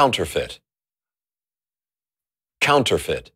Counterfeit. Counterfeit.